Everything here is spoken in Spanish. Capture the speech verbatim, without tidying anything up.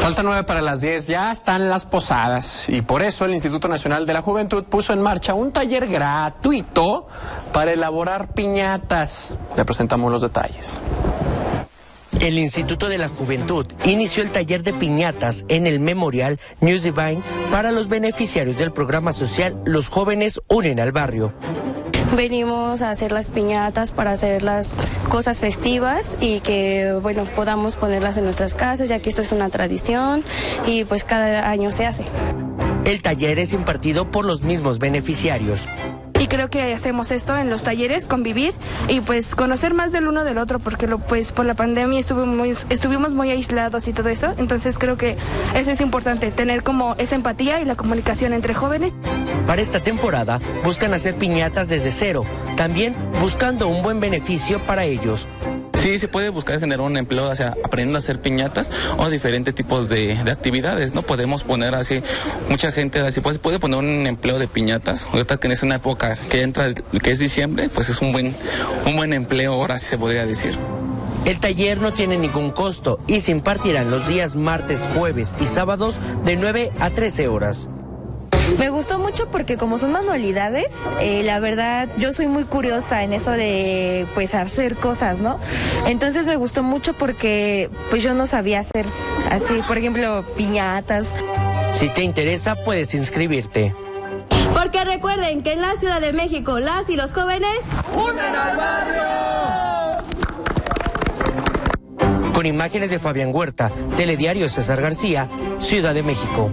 Falta nueve para las diez, ya están las posadas y por eso el Instituto Nacional de la Juventud puso en marcha un taller gratuito para elaborar piñatas. Le presentamos los detalles. El Instituto de la Juventud inició el taller de piñatas en el Memorial News Divine para los beneficiarios del programa social Los Jóvenes Unen al Barrio. Venimos a hacer las piñatas para hacer las cosas festivas y que, bueno, podamos ponerlas en nuestras casas, ya que esto es una tradición y pues cada año se hace. El taller es impartido por los mismos beneficiarios. Y creo que hacemos esto en los talleres, convivir y pues conocer más del uno del otro, porque lo, pues por la pandemia estuvo muy, estuvimos muy aislados y todo eso, entonces creo que eso es importante, tener como esa empatía y la comunicación entre jóvenes. Para esta temporada buscan hacer piñatas desde cero, también buscando un buen beneficio para ellos. Sí, se puede buscar generar un empleo, o sea, aprendiendo a hacer piñatas o diferentes tipos de, de actividades, ¿no? Podemos poner así, mucha gente así, pues puede poner un empleo de piñatas, ahorita que es una época que entra, que es diciembre, pues es un buen, un buen empleo, ahora sí se podría decir. El taller no tiene ningún costo y se impartirán los días martes, jueves y sábados de nueve a trece horas. Me gustó mucho porque como son manualidades, eh, la verdad yo soy muy curiosa en eso de pues hacer cosas, ¿no? Entonces me gustó mucho porque pues yo no sabía hacer así, por ejemplo, piñatas. Si te interesa puedes inscribirte. Porque recuerden que en la Ciudad de México las y los jóvenes unen al barrio. Con imágenes de Fabián Huerta, Telediario César García, Ciudad de México.